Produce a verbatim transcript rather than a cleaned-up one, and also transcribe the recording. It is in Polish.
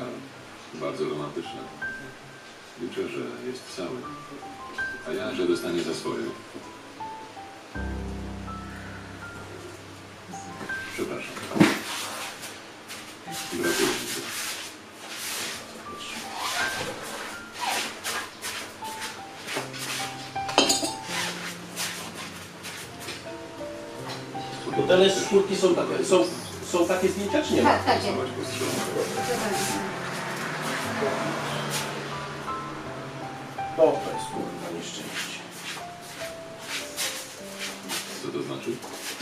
muzyka bardzo romantyczna. Liczę, że jest cały, a ja, że dostanie za swoje. Przepraszam. Gratuluję. Te szkórki są, są, są takie zdjęcia, czy nie? Tak, tak. To jest kurwa nieszczęście. Co to znaczy?